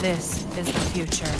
This is the future. This is the future.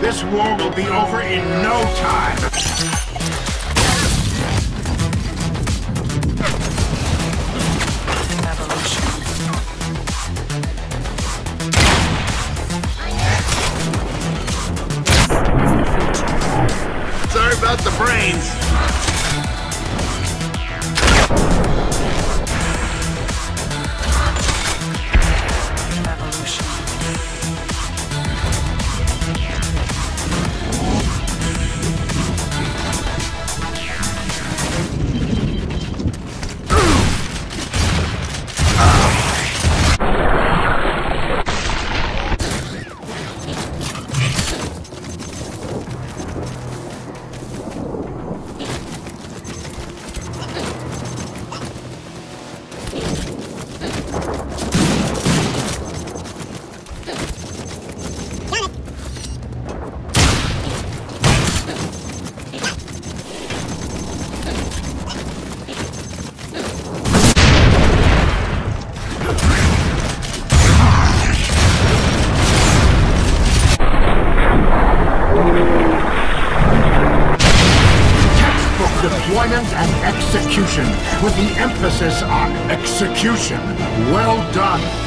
This war will be over in no time! Evolution. Sorry about the brains! Deployment and execution, with the emphasis on execution. Well done.